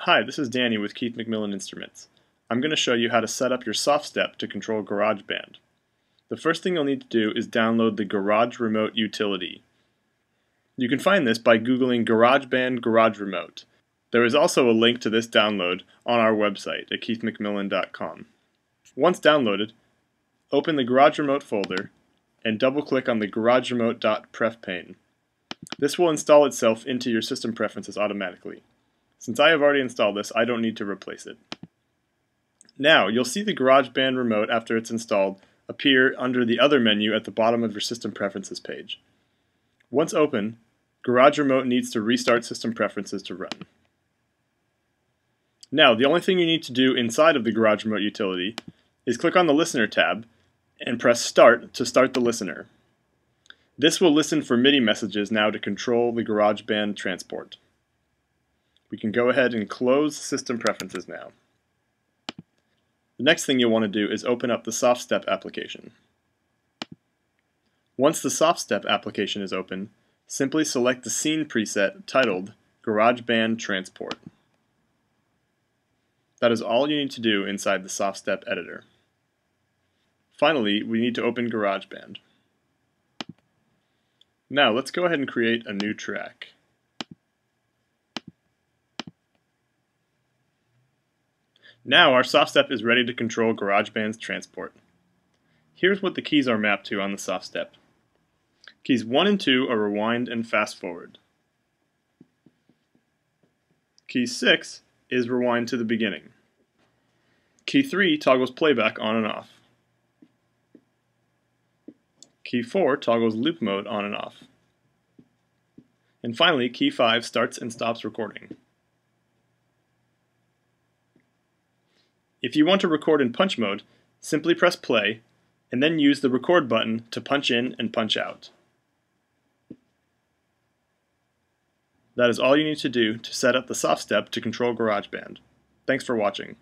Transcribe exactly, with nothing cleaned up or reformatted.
Hi, this is Danny with Keith McMillen Instruments. I'm going to show you how to set up your SoftStep to control GarageBand. The first thing you'll need to do is download the Garage Remote utility. You can find this by googling GarageBand Garage Remote. There is also a link to this download on our website at keith mcmillen dot com. Once downloaded, open the Garage Remote folder and double-click on the garage remote dot pref pane. This will install itself into your system preferences automatically. Since I have already installed this, I don't need to replace it. Now, you'll see the GarageBand remote, after it's installed, appear under the Other menu at the bottom of your System Preferences page. Once open, Garage Remote needs to restart System Preferences to run. Now, the only thing you need to do inside of the Garage Remote utility is click on the Listener tab and press Start to start the listener. This will listen for MIDI messages now to control the GarageBand transport. We can go ahead and close System Preferences now. The next thing you'll want to do is open up the SoftStep application. Once the SoftStep application is open, simply select the scene preset titled GarageBand Transport. That is all you need to do inside the SoftStep editor. Finally, we need to open GarageBand. Now let's go ahead and create a new track. Now our SoftStep is ready to control GarageBand's transport. Here's what the keys are mapped to on the SoftStep. Keys one and two are rewind and fast forward. Key six is rewind to the beginning. Key three toggles playback on and off. Key four toggles loop mode on and off. And finally, key five starts and stops recording. If you want to record in punch mode, simply press play and then use the record button to punch in and punch out. That is all you need to do to set up the SoftStep to control GarageBand. Thanks for watching.